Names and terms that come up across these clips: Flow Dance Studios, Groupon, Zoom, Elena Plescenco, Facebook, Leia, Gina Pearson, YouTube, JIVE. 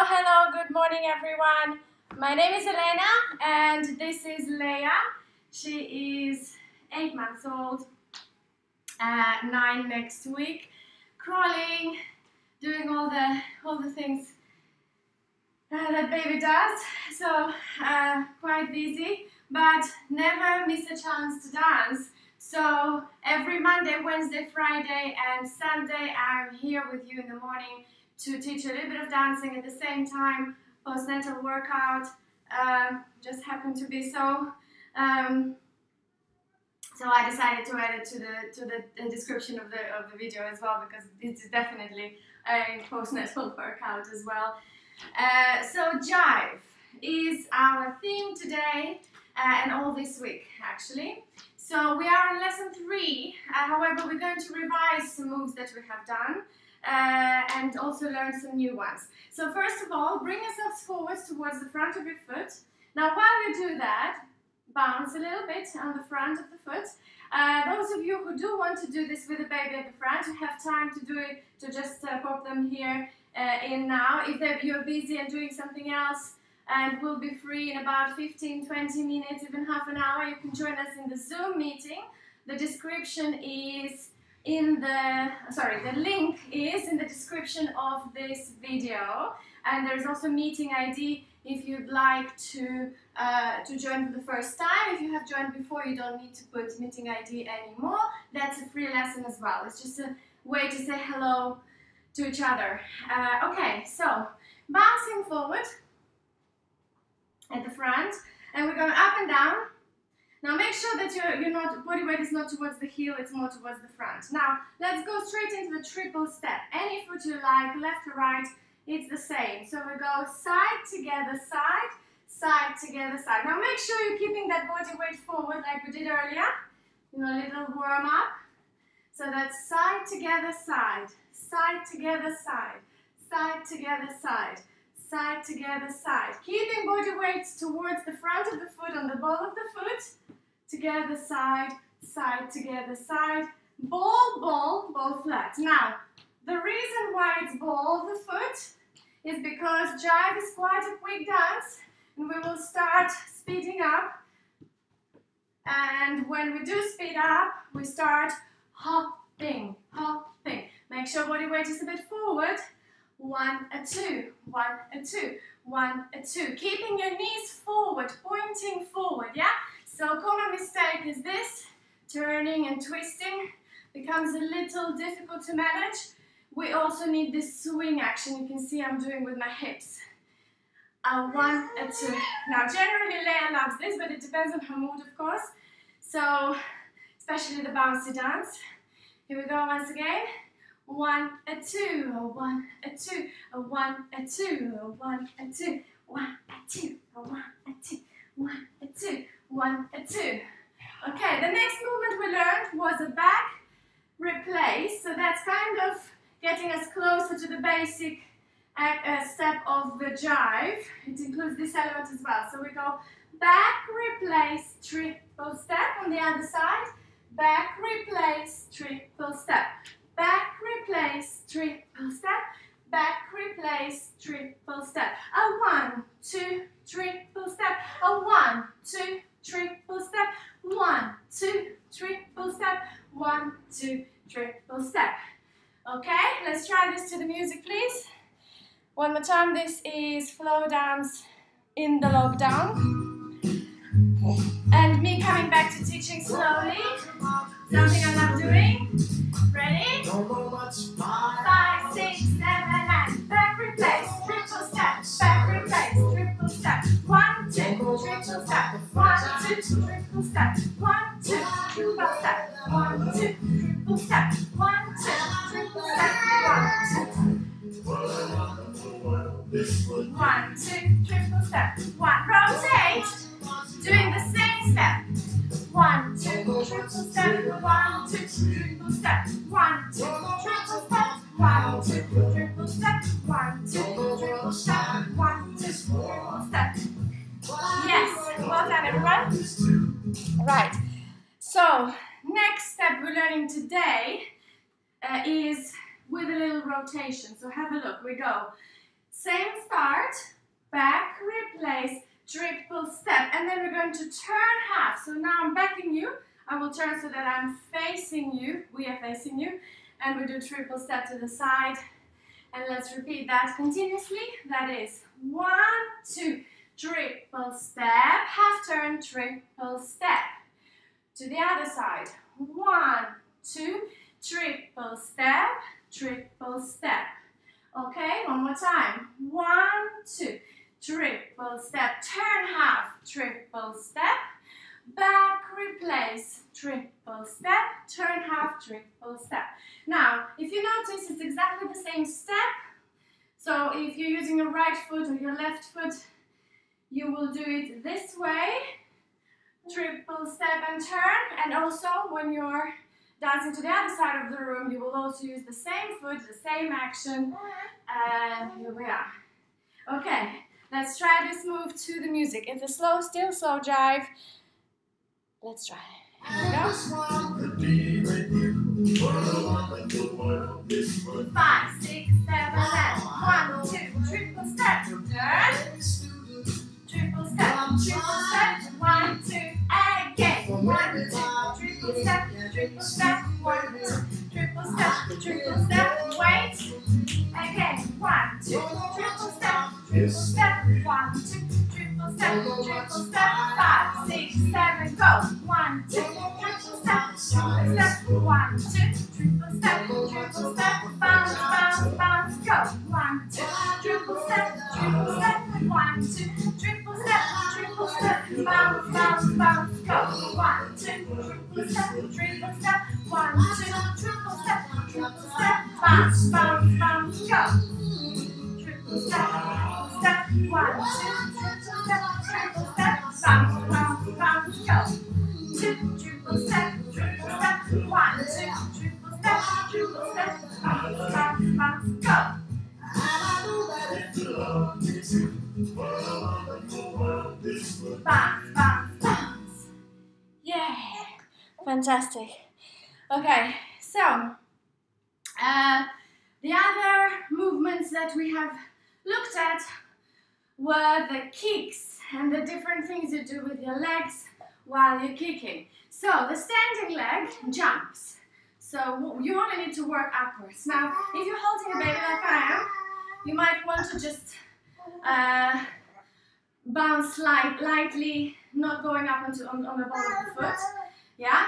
Hello, good morning everyone. My name is Elena and this is Leia. She is 8 months old, 9 next week, crawling, doing all the things that baby does, so quite busy, but never miss a chance to dance. So every Monday, Wednesday, Friday and Sunday I'm here with you in the morning to teach a little bit of dancing, at the same time postnatal workout, just happened to be so. So I decided to add it to the description of the video as well, because it's definitely a postnatal workout as well. So JIVE is our theme today and all this week actually. So we are on lesson 3, however we're going to revise some moves that we have done and also learn some new ones. So first of all, bring yourselves forward towards the front of your foot. Now while you do that, bounce a little bit on the front of the foot. Those of you who do want to do this with the baby at the front, you have time to do it, to just pop them here in now. If you're busy and doing something else and will be free in about 15, 20 minutes, even half an hour, you can join us in the Zoom meeting. The description is in the, the link is in the description of this video, and there's also meeting ID if you'd like to join for the first time. If you have joined before, you don't need to put meeting ID anymore. That's a free lesson as well. It's just a way to say hello to each other. Okay, so bouncing forward at the front, and we're going up and down. Now make sure that your body weight is not towards the heel, it's more towards the front. Now let's go straight into the triple step. Any foot you like, left or right, it's the same. So we go side together, side. Now make sure you're keeping that body weight forward like we did earlier. You know, a little warm up. So that's side together, side. Side together, side. Side together, side. Side together, side. Keeping body weight towards the front of the foot, on the ball of the foot. Together, side. Side together, side. Ball, ball, ball flat. Now, the reason why it's ball of the foot is because JIVE is quite a quick dance, and we will start speeding up, and when we do speed up we start hopping, hopping. Make sure body weight is a bit forward. 1 and 2, 1 and 2, 1 and 2, keeping your knees forward, pointing forward, yeah? So common mistake is this, turning and twisting becomes a little difficult to manage. We also need this swing action. You can see I'm doing with my hips. 1 and 2. Now generally Leia loves this, but it depends on her mood of course. So especially the bouncy dance. Here we go once again. 1 and 2. 1 and 2. 1 and 2. 1 and 2. 1 and 2. 1 and 2. 1 and 2. 1 and 2. Okay, the next movement we learned was a back replace, so that's kind of getting us closer to the basic step of the JIVE. It includes this element as well. So we go back replace triple step on the other side. Back replace triple step. Back replace triple step. Back replace triple step. A 1, 2 triple step. A 1, 2 triple step. 1, 2 triple step. 1, 2 triple step. Okay, let's try this to the music please. One more time. This is flow dance in the lockdown, and me coming back to teaching slowly, something I'm not doing. Ready? 5, 6, 7, 8. Back replace triple step. Back replace triple step. 1, 2 triple step. 1, 2 triple step. 1, 2 triple step. 1, 2 triple step. 1, 2 triple step. 1, 2 1, 2 triple step. 1, rotate, doing the same step. 1, 2 triple step. 1, 2 triple step. 1, 2 triple step. 1, 2 triple step. 1, 2 triple step. 1, 2 triple step. Yes, well done everyone. Right, so next step we're learning today is with a little rotation. So have a look, we go same start. and then we're going to turn half. So now I'm backing you, I will turn so that I'm facing you, we are facing you, and we do triple step to the side, and let's repeat that continuously. That is 1, 2, triple step, half turn, triple step. To the other side, 1, 2, triple step, triple step. Okay, one more time, 1, 2, triple step, turn half, triple step, back replace, triple step, turn half, triple step. Now, if you notice, it's exactly the same step. So if you're using your right foot or your left foot, you will do it this way, triple step and turn. And also when you're dancing to the other side of the room, you will also use the same foot, the same action. And here we are. Okay, let's try this move to the music. It's a slow, still slow jive. Let's try it. Here we go. 5, 6, 7, left. 1, 2, triple step, turn. Triple step, triple step, 1, 2, again. 1, 2, triple step, triple step, 1, 2, triple step, triple step, wait. Again, 1, 2, triple step, triple step, 1, 2, triple step, triple step, 5, 6, 7, go. 1, 2, triple step, 1, 2, triple step, triple step, bounce, bounce, bounce, go. 1, 2, triple step, 1, 2, triple step, bounce, bounce, bounce, go. 1, 2, triple step, 1, 2, triple step, bounce, bounce, bounce, go. Triple step, 1, 2, triple step, bounce, bounce, bounce, go. 2, triple step, 1, 2, triple step, bounce, bounce, bounce, go. Bounce, bounce, bounce. Yeah, fantastic. Okay, so the other movements that we have looked at were the kicks and the different things you do with your legs while you're kicking. So the standing leg jumps. So you only need to work upwards. Now, if you're holding a baby like I am, you might want to just bounce lightly, not going up on the ball of the foot, yeah?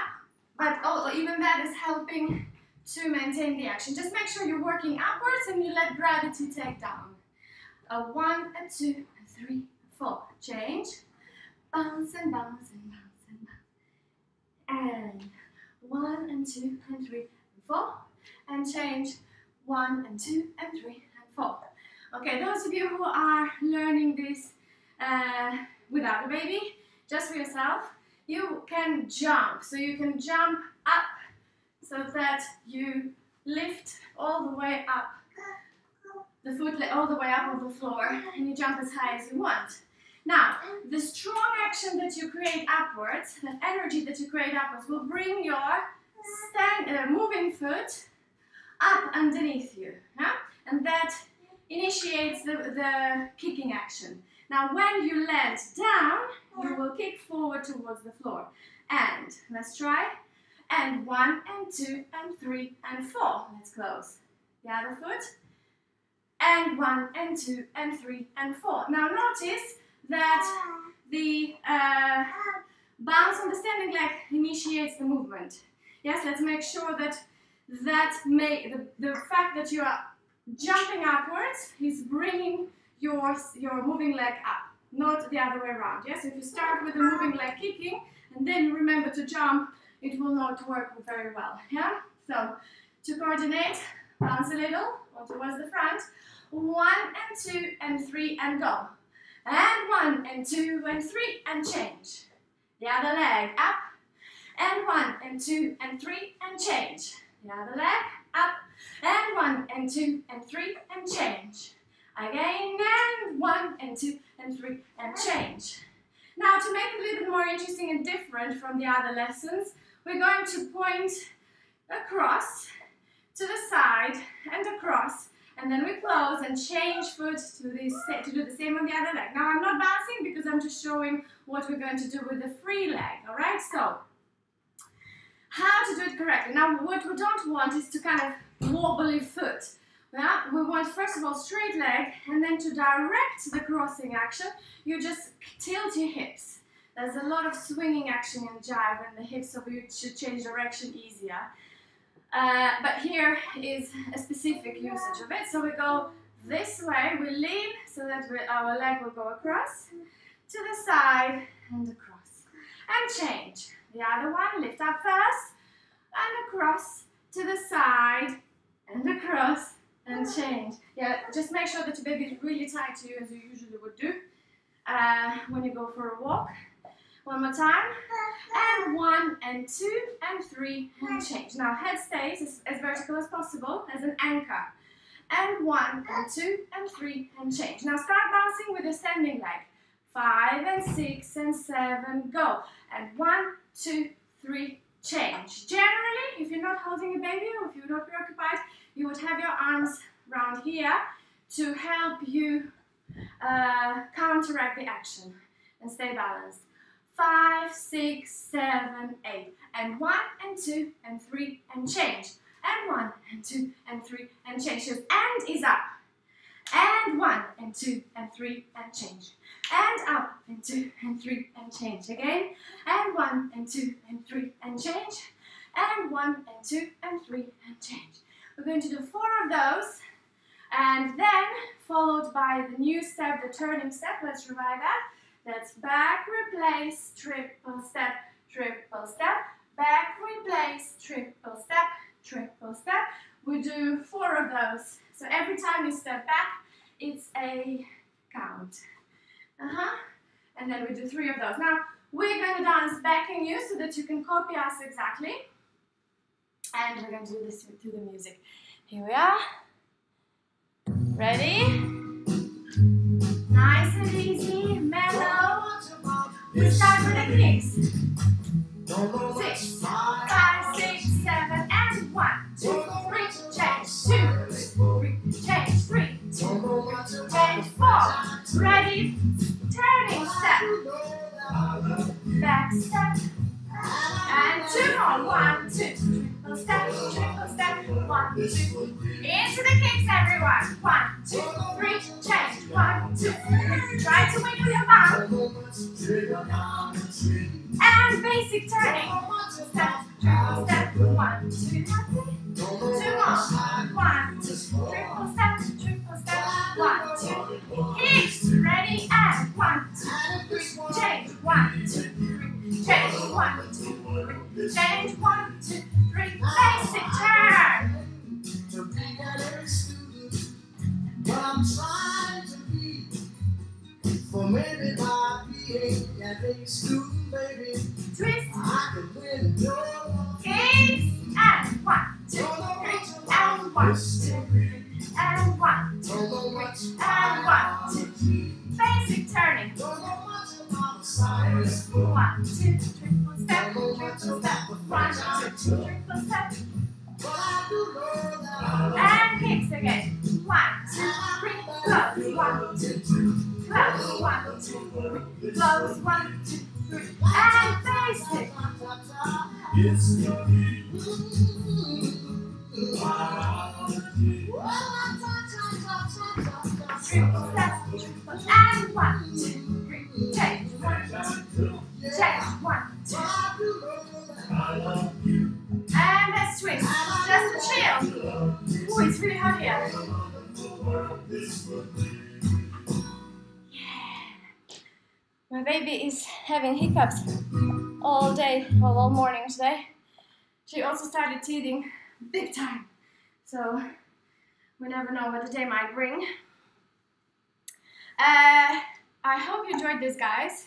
But also, even that is helping to maintain the action. Just make sure you're working upwards and you let gravity take down. A 1, a 2, a 3, a 4. Change. Bounce and bounce and bounce and bounce. And 1, and 2, and 3, and 4. And change. 1, and 2, and 3, and 4. Okay, those of you who are learning this without a baby, just for yourself, you can jump. So you can jump up so that you lift all the way up, the foot all the way up on the floor, and you jump as high as you want. Now, the strong action that you create upwards, the energy that you create upwards, will bring your moving foot up underneath you, yeah? And that initiates the kicking action. Now, when you land down, you will kick forward towards the floor. And let's try. And 1, and 2, and 3, and 4. Let's close. The other foot. And 1, and 2, and 3, and 4. Now, notice that the bounce on the standing leg initiates the movement. Yes, let's make sure that the fact that you are jumping upwards is bringing your moving leg up, not the other way around. Yes, if you start with the moving leg kicking and then you remember to jump, it will not work very well. Yeah. So to coordinate, bounce a little or towards the front. 1, and 2, and 3, and go. And 1, and 2, and 3, and change. The other leg up. And 1, and 2, and 3, and change. The other leg up. And 1, and 2, and 3, and change. Again, and 1, and 2, and 3, and change. Now, to make it a little bit more interesting and different from the other lessons, we're going to point across, to the side, and across, and then we close and change foot to do the same on the other leg. Now I'm not balancing because I'm just showing what we're going to do with the free leg, alright? So, how to do it correctly. Now what we don't want is to kind of wobbly foot. Now we want first of all straight leg, and then to direct the crossing action, you just tilt your hips. There's a lot of swinging action in jive and the hips, so you should change direction easier. But here is a specific usage of it. So we go this way, we lean so that our leg will go across, to the side and across. And change. The other one, lift up first and across, to the side and across, and change. Yeah, just make sure that your baby is really tight to you as you usually would do when you go for a walk. One more time, and one, and two, and three, and change. Now head stays as vertical as possible, as an anchor. And one, and two, and three, and change. Now start bouncing with your standing leg. 5 and 6 and 7, go. And 1, 2, 3, change. Generally, if you're not holding a baby or if you're not preoccupied, you would have your arms round here to help you counteract the action and stay balanced. 5, 6, 7, 8, and 1 and 2 and 3 and change, and 1 and 2 and 3 and change. Your end is up, and 1 and 2 and 3 and change, and up, and 2 and 3 and change again, and 1 and 2 and 3 and change, and 1 and 2 and 3 and change. We're going to do 4 of those, and then followed by the new step, the turning step. Let's revive that. That's back, replace, triple step, back, replace, triple step, triple step. We do 4 of those. So every time you step back, it's a count. And then we do 3 of those. Now, we're going to dance backing you so that you can copy us exactly. And we're going to do this to the music. Here we are. Ready? Nice and easy, mellow. We start with the kicks. 6, 5, 6, 7, and 1, 2, 3, change, 2, 3, change, 3, change, 4. Ready? Turning step. Back step. And 2 more. 1, 2, 3. Step, triple step, 1, 2, into the kicks everyone, 1, 2, 3, change, 1, 2, 3, try to wiggle your bum, and basic turning, step, triple step, 1, 2, 3, 2 more, 1, 2, triple step, 1, 2, kicks, ready, and 1, 2, 3, change, 1, 2, 3, change, 1, 2, 3, change, 1, 2, basic turn. Twist. Kicks. And 1, 2, 3. And 1, 2, 3. And 1, 2, 3. And 1, 2, 3. Basic turning. 1, 2, triple step, triple step, 1, 2, triple step, and kicks again, 1, 2, 3, close, 1, 2, 3, close, 1, 2, 3, close, 1, 2, 3, and basic. Triple step, and 1, 2, 3, change, 1, 2, change, 1, 2. And let's switch. Just a chill. Oh, it's really hot here. Yeah. My baby is having hiccups all day, well, all morning today. She also started teething big time. So we never know what the day might bring. I hope you enjoyed this, guys.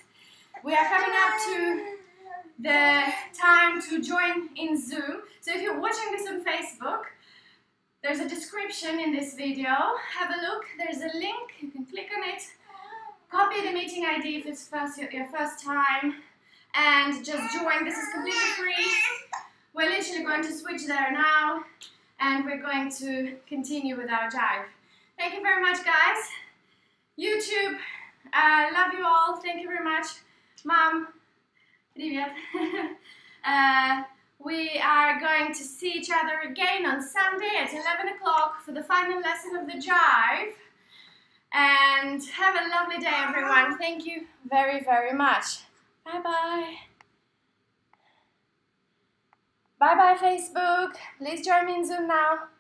We are coming up to the time to join in Zoom. So if you're watching this on Facebook, there's a description in this video. Have a look. There's a link. You can click on it. Copy the meeting ID if it's your first time. And just join. This is completely free. We're literally going to switch there now. And we're going to continue with our jive. Thank you very much, guys. YouTube, love you all. Thank you very much. Mom, привет. We are going to see each other again on Sunday at 11 o'clock for the final lesson of the JIVE. And have a lovely day, everyone. Thank you very, very much. Bye-bye. Bye-bye, Facebook. Please join me in Zoom now.